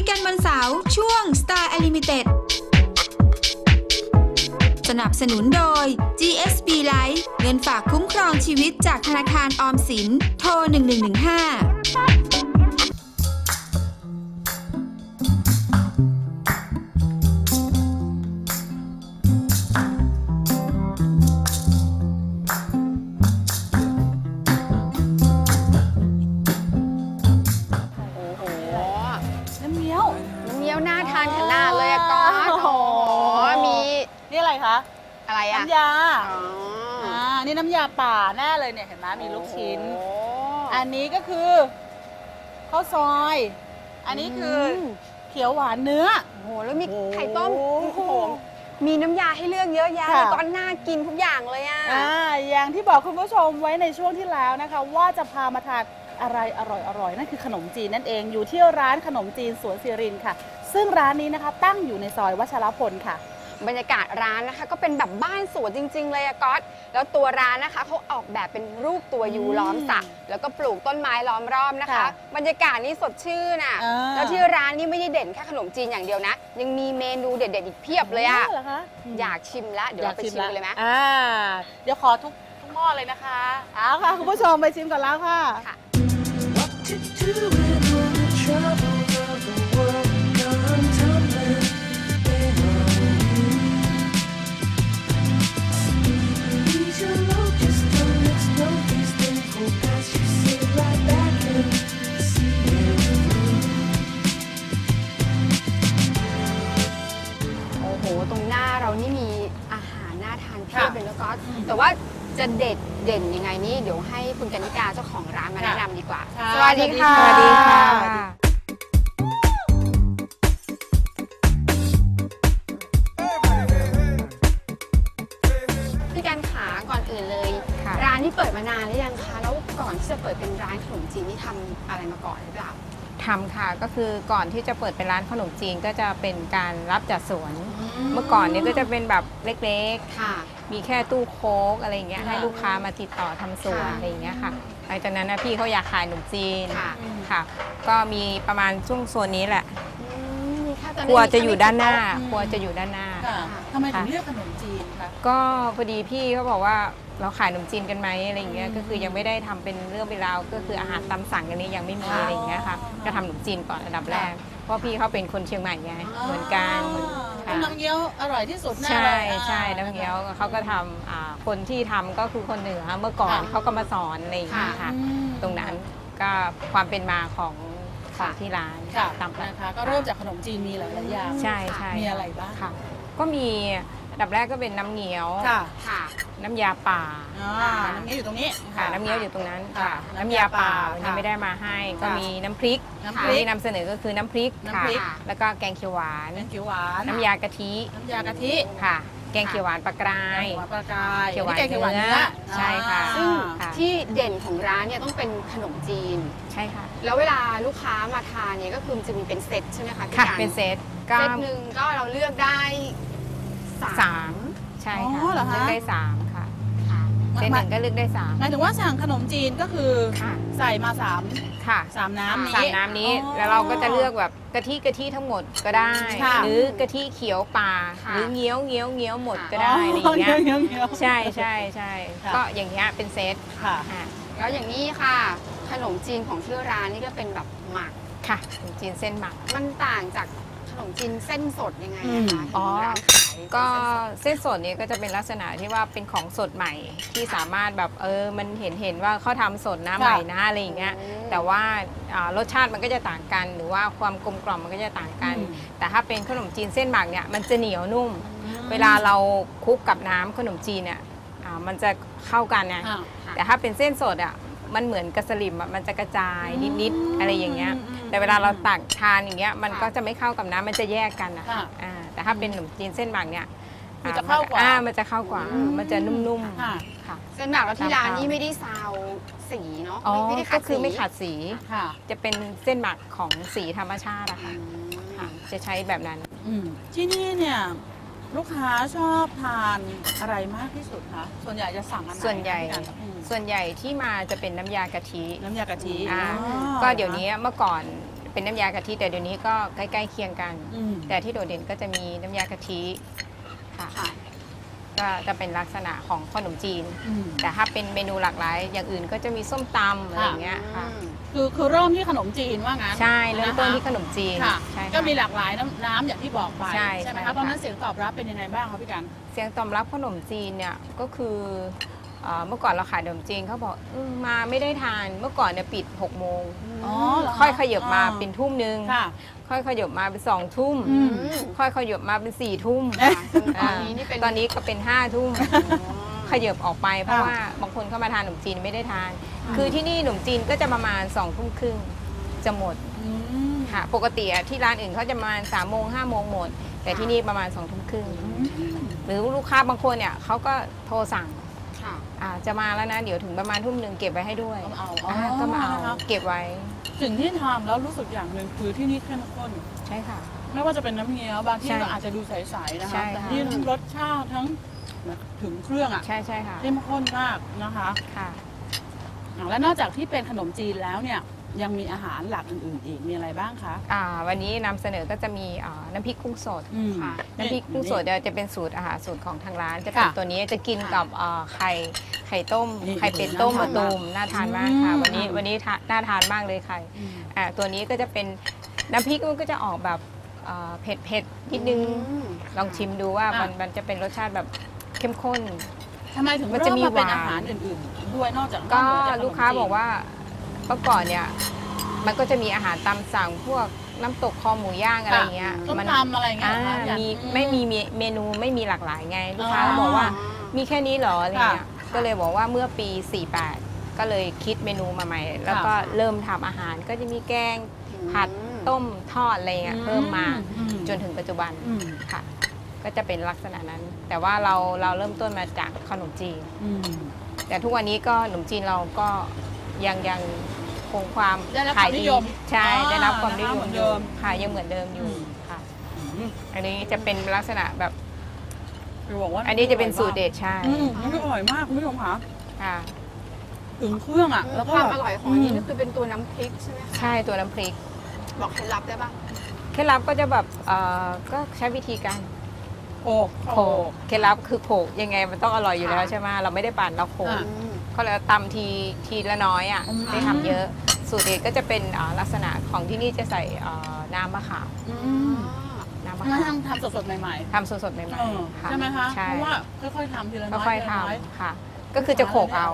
ยกันวันเสาร์ช่วง Star Unlimited สนับสนุนโดย GSB Life เงินฝากคุ้มครองชีวิตจากธนาคารออมสินโทร1115น้ำยา นี่น้ำยาป่าแน่เลยเนี่ยเห็นไหมมีลูกชิ้นอันนี้ก็คือข้าวซอยอันนี้คือเขียวหวานเนื้อโอ้โหแล้วมีไข่ต้มโอ้โหมีน้ำยาให้เลือกเยอะแยะตอนน่ากินทุกอย่างเลยอ่ะอย่างที่บอกคุณผู้ชมไว้ในช่วงที่แล้วนะคะว่าจะพามาทานอะไรอร่อยๆนั่นคือขนมจีนนั่นเองอยู่ที่ร้านขนมจีนสวนสิรินค่ะซึ่งร้านนี้นะคะตั้งอยู่ในซอยวัชรพลค่ะบรรยากาศร้านนะคะก็เป็นแบบบ้านสวนจริงๆเลยอะก๊อตแล้วตัวร้านนะคะเขาออกแบบเป็นรูปตัวยูล้อมสระแล้วก็ปลูกต้นไม้ล้อมรอบนะคะบรรยากาศนี้สดชื่นอะแล้วที่ร้านนี่ไม่ได้เด่นแค่ขนมจีนอย่างเดียวนะยังมีเมนูเด็ดๆอีกเพียบเลยอะอยากชิมละเดี๋ยวเราไปชิมเลยไหมเดี๋ยวขอทุกหม้อเลยนะคะเอาค่ะคุณผู้ชมไปชิมก่อนแล้วค่ะแต่ว่าจะเด็ดเด่นยังไงนี่เดี๋ยวให้คุณกนิกาเจ้าของร้านมาแนะนำดีกว่าสวัสดีค่ะสวัสดีค่ะพี่กันขาก่อนอื่นเลยร้านที่เปิดมานานหรือยังคะแล้วก่อนที่จะเปิดเป็นร้านขนมจีนนี่ทำอะไรมาก่อนหรือเปล่าทำค่ะก็คือก่อนที่จะเปิดเป็นร้านขนมจีนก็จะเป็นการรับจัดสวนเมื่อก่อนนี้ก็จะเป็นแบบเล็กๆค่ะมีแค่ตู้โค้กอะไรอย่างเงี้ยให้ลูกค้ามาติดต่อทำสวนอะไรอย่างเงี้ยค่ะหลังจากนั้นนะพี่เขาอยากขายขนมจีนค่ะก็มีประมาณช่วงโซนนี้แหละครัวจะอยู่ด้านหน้าครัวจะอยู่ด้านหน้าทำไมถึงเลือกขนมจีนคะก็พอดีพี่เขาบอกว่าเราขายขนมจีนกันไหมอะไรอย่างเงี้ยก็คือยังไม่ได้ทำเป็นเรื่องเป็นราวก็คืออาหารตามสั่งกันนี้ยังไม่มีอะไรอย่างเงี้ยค่ะก็ทำขนมจีนก่อนอันดับแรกเพราะพี่เขาเป็นคนเชียงใหม่ไงเหมือนกันน้ำเงี้ยวอร่อยที่สุดแน่เลยใช่น้ำเงี้ยวเขาก็ทำคนที่ทำก็คือคนเหนือเมื่อก่อนเขาก็มาสอนอะไรอย่างเงี้ยค่ะตรงนั้นก็ความเป็นมาของที่ร้านตามนะคะก็เริ่มจากขนมจีนมีหลายอย่างใช่ใช่มีอะไรบ้างค่ะก็มีอันดับแรกก็เป็นน้ำเงี้ยวค่ะน้ำยาป่าน้ำเงี้ยวอยู่ตรงนี้ค่ะน้ำเงี้ยวอยู่ตรงนั้นค่ะน้ำยาป่าวันนี้ไม่ได้มาให้ก็มีน้ำพริกที่นำเสนอก็คือน้ำพริกค่ะแล้วก็แกงเขียวหวานน้ำยากะทิค่ะแกงเขียวหวานปลากรายเขียวหวานเนื้อใช่ค่ะซึ่งที่เด่นของร้านเนี่ยต้องเป็นขนมจีนใช่ค่ะแล้วเวลาลูกค้ามาทานเนี่ยก็คือจะมีเป็นเซตใช่ไหมคะค่ะเป็นเซตเซตหนึ่งก็เราเลือกได้3ใช่ค่ะเลือกได้3ค่ะเซตหนึ่งก็เลือกได้3หมายถึงว่าสั่งขนมจีนก็คือใส่มา3ค่ะ3น้ำนี้แล้วเราก็จะเลือกแบบกะทิทั้งหมดก็ได้หรือกะทิเขียวป่าหรือเงี้ยวหมดก็ได้อะไรอย่างเงี้ยใช่ก็อย่างเงี้ยเป็นเซตค่ะแล้วอย่างนี้ค่ะขนมจีนของที่ร้านนี่ก็เป็นแบบหมักค่ะขนมจีนเส้นหมักมันต่างจากขนมจีนเส้นสดยังไงนะคะอ๋อก็เส้นสดเนี่ยก็จะเป็นลักษณะที่ว่าเป็นของสดใหม่ที่สามารถแบบมันเห็นว่าเขาทำสดนะใหม่นะอะไรอย่างเงี้ยแต่ว่ารสชาติมันก็จะต่างกันหรือว่าความกลมกล่อมมันก็จะต่างกันแต่ถ้าเป็นขนมจีนเส้นหมักเนี่ยมันจะเหนียวนุ่มเวลาเราคลุกกับน้ำขนมจีนเนี่ยมันจะเข้ากันนะแต่ถ้าเป็นเส้นสดอ่ะมันเหมือนกระสลิมมันจะกระจายนิดๆอะไรอย่างเงี้ยแต่เวลาเราตักทานอย่างเงี้ยมันก็จะไม่เข้ากับน้ำมันจะแยกกันนะแต่ถ้าเป็นขนมจีนเส้นหมักเนี่ยมันจะเข้ากว่ามันจะนุ่มๆค่ะเส้นหมักแล้วที่ร้านนี้ไม่ได้ซาวสีเนาะไม่ได้ขัดสีก็คือไม่ขัดสีจะเป็นเส้นหมักของสีธรรมชาตินะคะจะใช้แบบนั้นที่นี่เนี่ยลูกค้าชอบทานอะไรมากที่สุดคะส่วนใหญ่จะสั่งอะไรส่วนใหญ่ที่มาจะเป็นน้ำยากะทิก็เดี๋ยวนี้เมื่อก่อน เป็นน้ำยากะทิแต่เดี๋ยวนี้ก็ใกล้ๆเคียงกันแต่ที่โดดเด่นก็จะมีน้ำยากะทิค่ะก็จะเป็นลักษณะของขนมจีนแต่ถ้าเป็นเมนูหลากหลายอย่างอื่นก็จะมีส้มตำอะไรอย่างเงี้ยค่ะคือเริ่มที่ขนมจีนว่างั้นใช่เริ่มต้นที่ขนมจีนใช่ก็มีหลากหลายน้ำอย่างที่บอกไปใช่ไหมคะเพราะฉะนั้นเสียงตอบรับเป็นยังไงบ้างคะพี่กันเสียงตอบรับขนมจีนเนี่ยก็คือเมื่อก่อนเราขายขนมจีนเขาบอกมาไม่ได้ทานเมื่อก่อนเนี่ยปิด6 โมงค่อยขยับมาเป็นทุ่ม 1ค่อยขยับมาเป็น2 ทุ่มค่อยขยับมาเป็น4 ทุ่มตอนนี้ก็เป็น5 ทุ่มขยับออกไปเพราะว่าบางคนเข้ามาทานขนมจีนไม่ได้ทานคือที่นี่ขนมจีนก็จะประมาณ2 ทุ่มครึ่งจะหมดค่ะปกติที่ร้านอื่นเขาจะประมาณ3 โมง 5 โมงหมดแต่ที่นี่ประมาณ2 ทุ่มครึ่งหรือลูกค้าบางคนเนี่ยเขาก็โทรสั่งจะมาแล้วนะเดี๋ยวถึงประมาณทุ่ม 1เก็บไว้ให้ด้วยก็มาเอาเก็บไว้ถึงที่ทำแล้วรู้สึกอย่างหนึ่งคือที่นี่เข้มข้นใช่ค่ะไม่ว่าจะเป็นน้ำเงี้ยวบางที่ก็อาจจะดูใสๆนะคะแต่ที่รสชาติทั้งถึงเครื่องอ่ะใช่ค่ะเข้มข้นมากนะคะค่ะและนอกจากที่เป็นขนมจีนแล้วเนี่ยยังมีอาหารหลักอื่นๆอีกมีอะไรบ้างคะวันนี้นำเสนอก็จะมีน้ำพริกกุ้งสดค่ะน้ำพริกกุ้งสดจะเป็นสูตรอาหารสูตรของทางร้านจะเป็นตัวนี้จะกินกับไข่ต้มไข่เป็ดต้มมะตูมน่าทานมากค่ะวันนี้น่าทานมากเลยไข่ตัวนี้ก็จะเป็นน้ำพริกมันก็จะออกแบบเผ็ดนิดนึงลองชิมดูว่ามันจะเป็นรสชาติแบบเข้มข้นทำไมถึงมันจะมีเป็นอาหารอื่นๆด้วยนอกจากก็ลูกค้าบอกว่าเมื่อก่อนเนี่ยมันก็จะมีอาหารตามสั่งพวกน้ำตกคอหมูย่างอะไรเงี้ยมันทำอะไรเงี้ยไม่มีเมนูไม่มีหลากหลายไงลูกค้าบอกว่ามีแค่นี้หรออะไรเงี้ยก็เลยบอกว่าเมื่อปี48ก็เลยคิดเมนูมาใหม่แล้วก็เริ่มทำอาหารก็จะมีแกงผัดต้มทอดอะไรเงี้ยเพิ่มมาจนถึงปัจจุบันค่ะก็จะเป็นลักษณะนั้นแต่ว่าเราเริ่มต้นมาจากขนมจีนแต่ทุกวันนี้ก็ขนมจีนเราก็ยังคงความขายดีใช่ได้รับความนิยมเดิมขายยังเหมือนเดิมอยู่ค่ะอันนี้จะเป็นลักษณะแบบอันนี้จะเป็นสูตรเด็ดใช่มันอร่อยมากคุณผู้ชมคะถึงเครื่องอ่ะแล้วความอร่อยของนี้ก็คือเป็นตัวน้ำพริกใช่ไหมใช่ตัวน้ำพริกบอกเคล็ดลับได้ป่ะเคล็ดลับก็จะแบบก็ใช้วิธีการโขกเคล็ดลับคือโขกยังไงมันต้องอร่อยอยู่แล้วใช่ไหมเราไม่ได้ปั่นเราโขกก็เลยตำทีละน้อยอ่ะได้ทำเยอะสูตรเด็ดก็จะเป็นลักษณะของที่นี่จะใส่น้ำมะขามน้ำมะขามทำสดๆใหม่ๆทำสดๆใหม่ๆใช่ไหมคะเพราะว่าค่อยๆทำทีละน้อยค่อยๆทำค่ะก็คือจะโขกเอา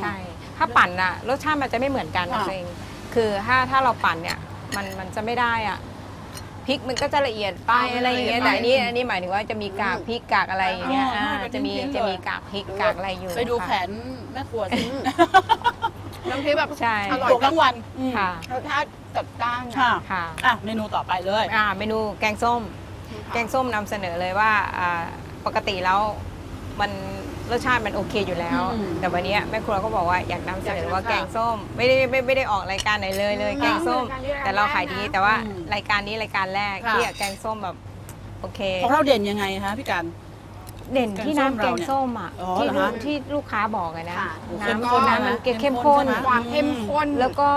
ใช่ถ้าปั่นอ่ะรสชาติมันจะไม่เหมือนกันเองคือถ้าเราปั่นเนี่ยมันจะไม่ได้อ่ะพริกมันก็จะละเอียดไปอะไรอย่างเงี้ยแต่อันนี้หมายถึงว่าจะมีกากพริกกากอะไรอย่างเงี้ยจะมีกากพริกกากอะไรอยู่ไปดูแผนแม่ครัวสิน้ำพริกแบบอร่อยทั้งวันค่ะรสชาติจัดจ้านค่ะเมนูต่อไปเลยเมนูแกงส้มนำเสนอเลยว่าปกติแล้วมันรสชาติมันโอเคอยู่แล้วแต่วันนี้แม่ครัวก็บอกว่าอยากนำเสนอว่าแกงส้มไม่ได้ออกรายการไหนเลยแกงส้มแต่เราขายดีแต่ว่ารายการนี้รายการแรกที่แกงส้มแบบโอเคของเราเด่นยังไงคะพี่กันเด่นที่น้ำแกงส้มอ่ะที่ลูกค้าบอกนะน้ำมันเข้มข้นแล้วก็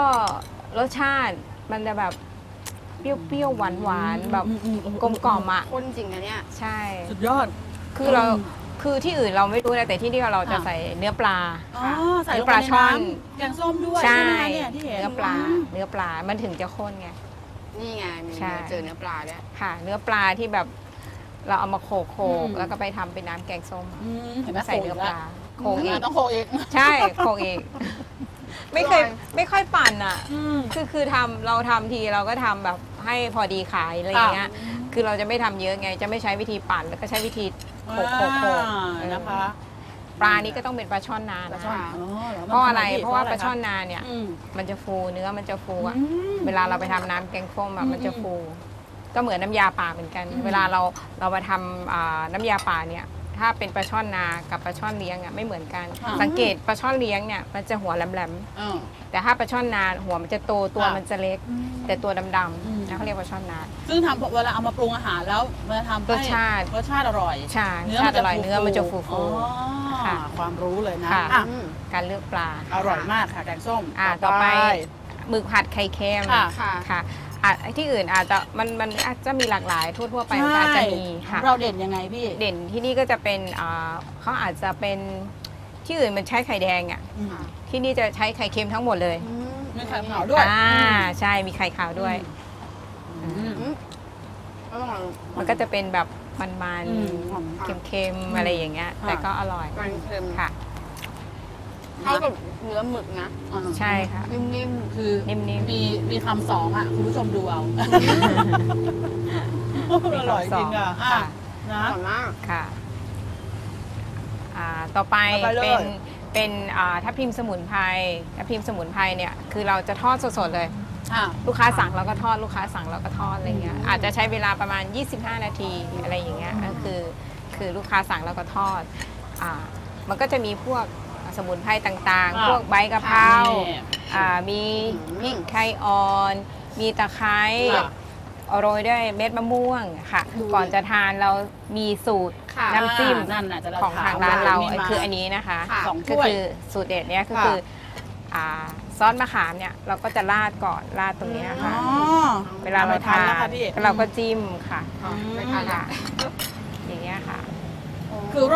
รสชาติมันจะแบบเปรี้ยวๆหวานๆแบบกลมกล่อมอ่ะข้นจริงนะเนี่ยใช่สุดยอดคือที่อื่นเราไม่รู้นะแต่ที่นี่เราจะใส่เนื้อปลาใส่ปลาช่อนแกงส้มด้วยใช่เนื้อปลามันถึงจะข้นไงนี่ไงมีเจอเนื้อปลาด้วยค่ะเนื้อปลาที่แบบเราเอามาโขกแล้วก็ไปทำเป็นน้ำแกงส้มเห็นไหมใส่เนื้อปลาโขกเองต้องโขกเองใช่โขกเองไม่ค่อยปั่นอ่ะคือเราทำทีเราก็ทำแบบให้พอดีขายอะไรอย่างเงี้ยคือเราจะไม่ทำเยอะไงจะไม่ใช้วิธีปั่นแล้วก็ใช้วิธีโขกนะคะปลานี้ก็ต้องเป็นปลาช่อนนานะคะเพราะอะไรเพราะว่าปลาช่อนนาเนี่ยมันจะฟูเนื้อมันจะฟูอ่ะเวลาเราไปทำน้ำแกงส้มแบบมันจะฟูก็เหมือนน้ำยาป่าเหมือนกันเวลาเรามาทำน้ำยาป่าเนี่ยถ้าเป็นปลาช่อนนากับปลาช่อนเลี้ยงอ่ะไม่เหมือนกันสังเกตปลาช่อนเลี้ยงเนี่ยมันจะหัวแหลมๆแต่ถ้าปลาช่อนนาหัวมันจะโตตัวมันจะเล็กแต่ตัวดำๆนะเขาเรียกปลาช่อนนาซึ่งทำเวลาเอามาปรุงอาหารแล้วมาทำรสชาติอร่อยเนื้อมันจะอร่อยเนื้อมันจะฟูๆค่ะความรู้เลยนะการเลือกปลาอร่อยมากค่ะแกงส้มต่อไปหมึกผัดไข่เค็มค่ะ ที่อื่นอาจจะมันอาจจะมีหลากหลายทั่วไปอาจจะมีค่ะเราเด่นยังไงพี่เด่นที่นี่ก็จะเป็นเขาอาจจะเป็นที่อื่นมันใช้ไข่แดงอ่ะที่นี่จะใช้ไข่เค็มทั้งหมดเลยมีไข่ขาวด้วยใช่มีไข่ขาวด้วยมันก็จะเป็นแบบมันๆเค็มๆอะไรอย่างเงี้ยแต่ก็อร่อยค่ะเข้ากับเนื้อหมึกนะใช่ค่ะนิ่มๆคือนิ่มๆมีคำสองอ่ะคุณผู้ชมดูเอาอร่อยจริงอ่ะนะค่ะต่อไปเป็นทับทิมสมุนไพรเนี่ยคือเราจะทอดสดๆเลยลูกค้าสั่งเราก็ทอดอะไรเงี้ยอาจจะใช้เวลาประมาณ25นาทีอะไรอย่างเงี้ยคือลูกค้าสั่งเราก็ทอดมันก็จะมีพวกสมุนไพรต่างๆพวกใบกะเพรามีพริกไทยอ่อนมีตะไคร้โรยด้วยเม็ดมะม่วงค่ะก่อนจะทานเรามีสูตรน้ำจิ้มของทางร้านเราคืออันนี้นะคะก็คือสูตรเด็ดเนี้ยก็คือซอสมะขามเนี่ยเราก็จะราดก่อนตรงนี้ค่ะเวลาเราทานเราก็จิ้มค่ะอย่างเงี้ยค่ะคือร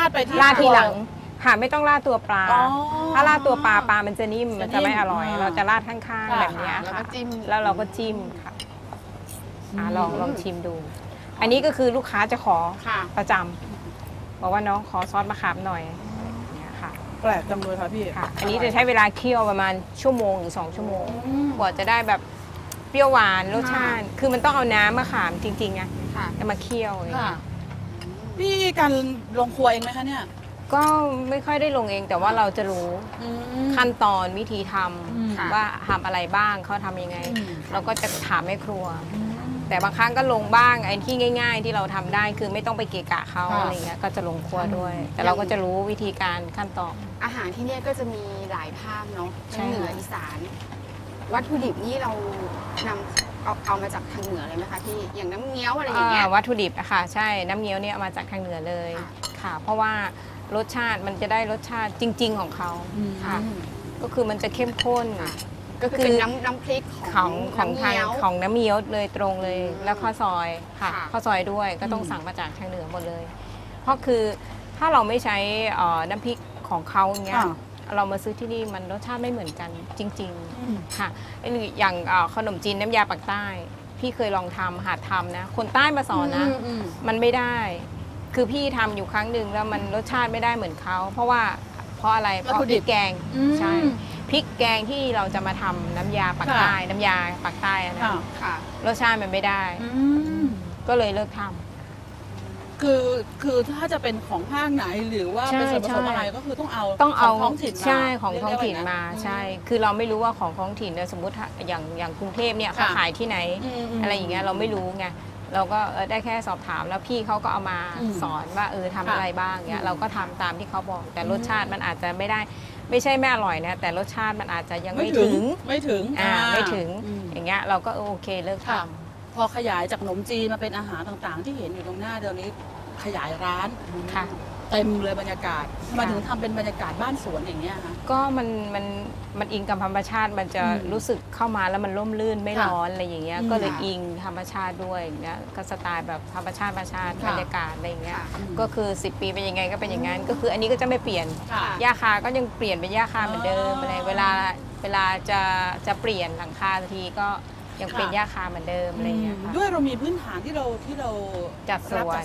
าดไปที่หลังค่ะไม่ต้องราดตัวปลาถ้าราดตัวปลามันจะนิ่มมันจะไม่อร่อยเราจะราดข้างๆแบบนี้ค่ะแล้วเราก็จิ้มค่ะลองชิมดูอันนี้ก็คือลูกค้าจะขอประจำบอกว่าน้องขอซอสมะขามหน่อยแปลกจังเลยค่ะพี่อันนี้จะใช้เวลาเคี่ยวประมาณชั่วโมงหรือ2ชั่วโมงกว่าจะได้แบบเปรี้ยวหวานรสชาติคือมันต้องเอาน้ำมะขามจริงๆนะจะมาเคี่ยวพี่การลงครัวเองไหมคะเนี่ยก็ไม่ค่อยได้ลงเองแต่ว่าเราจะรู้ขั้นตอนวิธีทำว่าทำอะไรบ้างเขาทำยังไงเราก็จะถามแม่ครัวแต่บางครั้งก็ลงบ้างไอ้ที่ง่ายๆที่เราทำได้คือไม่ต้องไปเกะกะเขาอะไรเงี้ยก็จะลงครัวด้วยแต่เราก็จะรู้วิธีการขั้นตอนอาหารที่เนี่ยก็จะมีหลายภาคเนาะเหนืออีสานวัตถุดิบนี่เรานำเอามาจากทางเหนือเลยไหมคะที่อย่างน้ำเงี้ยวอะไรอย่างเงี้ยวัตถุดิบอะค่ะใช่น้ำเงี้ยวเนี่ยเอามาจากทางเหนือเลยค่ะเพราะว่ารสชาติมันจะได้รสชาติจริงๆของเขาค่ะก็คือมันจะเข้มข้นก็คือน้ำพริกของทางของน้ำเมี๊ยวเลยตรงเลยแล้วข้าวซอยค่ะข้าวซอยด้วยก็ต้องสั่งมาจากทางเหนือหมดเลยเพราะคือถ้าเราไม่ใช้น้ำพริกของเขาเนี้ยเรามาซื้อที่นี่มันรสชาติไม่เหมือนกันจริงๆค่ะอย่างขนมจีนน้ำยาปากใต้พี่เคยลองทำหัดทำนะคนใต้มาสอนนะมันไม่ได้คือพี่ทำอยู่ครั้งหนึ่งแล้วมันรสชาติไม่ได้เหมือนเขาเพราะว่าเพราะอะไรเพราะพริกแกงใช่พริกแกงที่เราจะมาทำน้ำยาปักใต้นะรสชาติมันไม่ได้ก็เลยเลิกทำคือถ้าจะเป็นของภาคไหนหรือว่าเป็นส่วนผสมอะไรก็คือต้องเอาของท้องถิ่นมาใช่ของท้องถิ่นมาใช่คือเราไม่รู้ว่าของท้องถิ่นเนี่ยสมมติอย่างกรุงเทพเนี่ยเขาขายที่ไหนอะไรอย่างเงี้ยเราไม่รู้ไงเราก็ได้แค่สอบถามแล้วพี่เขาก็เอามาสอนว่าทำอะไรบ้างเงี้ยเราก็ทำตามที่เขาบอกแต่รสชาติมันอาจจะไม่ได้ไม่ใช่ไม่อร่อยนะแต่รสชาติมันอาจจะยังไม่ถึงอย่างเงี้ยเราก็โอเคเลิกทำพอขยายจากขนมจีนมาเป็นอาหารต่างๆที่เห็นอยู่ตรงหน้าเดี๋ยวนี้ขยายร้านเต็มเลยบรรยากาศมาถึงทำเป็นบรรยากาศบ้านสวนอย่างเงี้ยค่ะก็มันอิงกับธรรมชาติมันจะรู้สึกเข้ามาแล้วมันร่มรื่นไม่ร้อนอะไรอย่างเงี้ยก็เลยอิงธรรมชาติด้วยนะก็สไตล์แบบธรรมชาติบรรยากาศอะไรอย่างเงี้ยก็คือ10ปีเป็นยังไงก็เป็นอย่างนั้นก็คืออันนี้ก็จะไม่เปลี่ยนหญ้าคาก็ยังเปลี่ยนเป็นหญ้าคาเหมือนเดิมอะไรเวลาจะเปลี่ยนหลังคาทีก็ยังเป็นหญ้าคาเหมือนเดิมอะไรอย่างเงี้ยด้วยเรามีพื้นฐานที่เราจัดสวน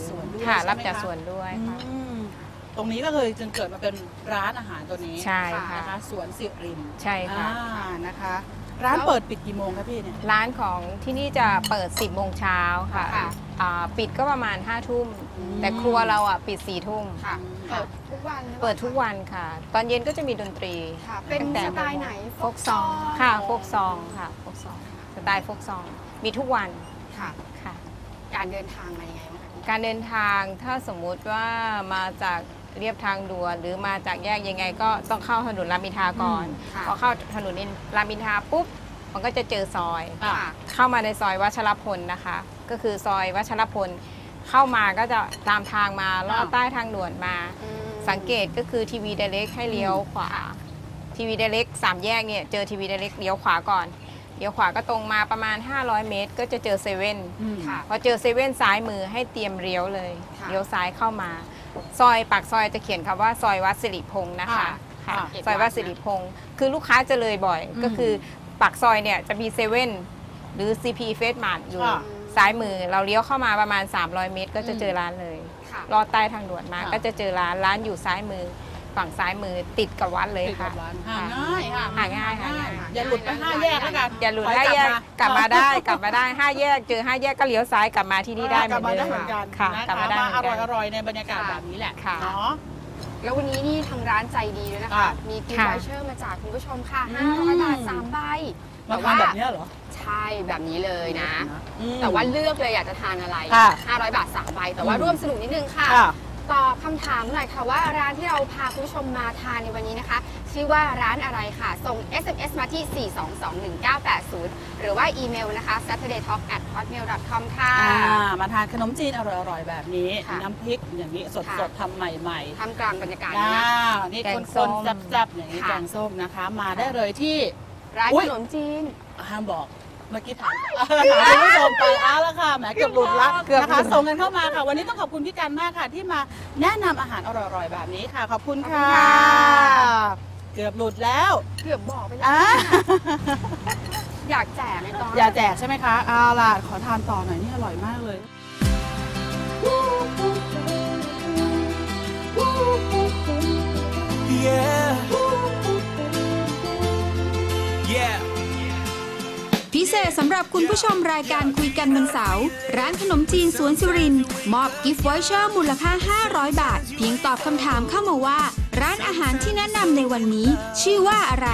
ค่ะรับจัดสวนด้วยค่ะตรงนี้ก็เลยจึงเกิดมาเป็นร้านอาหารตัวนี้ใช่ค่ะนะคะสวนสิรินใช่ค่ะนะคะร้านเปิดปิดกี่โมงคะพี่เนี่ยร้านของที่นี่จะเปิด10โมงเช้าค่ะปิดก็ประมาณ5ทุ่มแต่ครัวเราอ่ะปิด4ทุ่มค่ะเปิดทุกวันค่ะตอนเย็นก็จะมีดนตรีค่ะเป็นสไตล์ไหนโฟกซองค่ะโฟกซองค่ะโฟกซองสไตล์โฟกซองมีทุกวันค่ะค่ะการเดินทางมายังไงบ้างการเดินทางถ้าสมมุติว่ามาจากเรียบทางด่วนหรือมาจากแยกยังไงก็ต้องเข้าถนนรามอินทราก่อนพอเข้าถนนรามอินทราปุ๊บมันก็จะเจอซอยเข้ามาในซอยวัชรพลนะคะก็คือซอยวัชรพลเข้ามาก็จะตามทางมาลอดใต้ทางด่วนมาสังเกตก็คือทีวีไดเรกให้เลี้ยวขวาทีวีไดเรก3แยกเนี่ยเจอทีวีไดเรกเลี้ยวขวาก่อน ลี้ยวขวาก็ตรงมาประมาณ500เมตรก็จะเจอเซเว่นค่ะพอเจอเซเว่นซ้ายมือให้เตรียมเลี้ยวเลยเลี้ยวซ้ายเข้ามาซอยปากซอยจะเขียนคำว่าซอยวัดสิริพงศ์นะคะซอยวัดสิริพงศ์คือลูกค้าจะเลยบ่อยก็คือปากซอยเนี่ยจะมีเซเว่นหรือ CP Face Mart อยู่ซ้ายมือเราเลี้ยวเข้ามาประมาณ300เมตรก็จะเจอร้านเลยรอใต้ทางด่วนมาก็จะเจอร้านอยู่ซ้ายมือฝั่งซ้ายมือติดกับวัดเลยค่ะหาง่ายค่ะหาง่ายค่ะอย่าหลุดไป5แยกแล้วกันอย่าหลุด5แยกกลับมาได้กลับมาได้5แยกเจอ5แยกก็เลี้ยวซ้ายกลับมาที่นี่ได้เหมือนเดิมค่ะกลับมาได้อร่อยๆในบรรยากาศแบบนี้แหละเนาะแล้ววันนี้นี่ทางร้านใจดีด้วยนะคะมีกิฟต์วอเชอร์มาจากคุณผู้ชมค่ะ500บาท3ใบแต่ว่าแบบนี้เหรอใช่แบบนี้เลยนะแต่ว่าเลือกเลยอยากจะทานอะไร500บาท3ใบแต่ว่าร่วมสนุกนิดนึงค่ะตอบคำถามหน่อยค่ะว่าร้านที่เราพาคุณผู้ชมมาทานในวันนี้นะคะชื่อว่าร้านอะไรค่ะส่ง SMS มาที่ 4221980 หรือว่าอีเมลนะคะ saturdaytalk@hotmail.com ค่ะมาทานขนมจีนอร่อยๆแบบนี้น้ำพริกอย่างนี้สดๆทำใหม่ๆทำกลางบรรยากาศนะนี่คนๆจับๆอย่างนี้แกงส้มนะคะมาได้เลยที่ร้านขนมจีนห้ามบอกเมื่อกี้ถามคุณผู้ชมไปอ้าวแล้วค่ะแหมเกือบหลุดละนะคะส่งกันเข้ามาค่ะวันนี้ต้องขอบคุณพี่กันมากค่ะที่มาแนะนำอาหารอร่อยๆแบบนี้ค่ะขอบคุณค่ะเกือบหลุดแล้วเกือบบอกไปแล้วอยากแจกไหมตอนอยากแจกใช่ไหมคะเอาล่ะขอทานต่อหน่อยนี่อร่อยมากเลยพิเศษสำหรับคุณผู้ชมรายการคุยกันวันเสาร์ร้านขนมจีนสวนสุรินทร์มอบกิฟต์วอเชอร์มูลค่า500บาทเพียงตอบคำถามเข้ามาว่าร้านอาหารที่แนะนำในวันนี้ชื่อว่าอะไร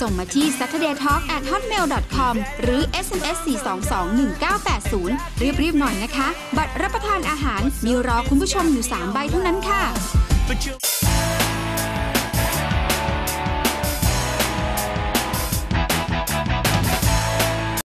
ส่งมาที่ saturdaytalk@hotmail.com หรือ SMS 4221980 รีบๆหน่อยนะคะบัตรรับประทานอาหารมีรอคุณผู้ชมอยู่3ใบเท่านั้นค่ะ